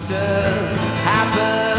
to happen.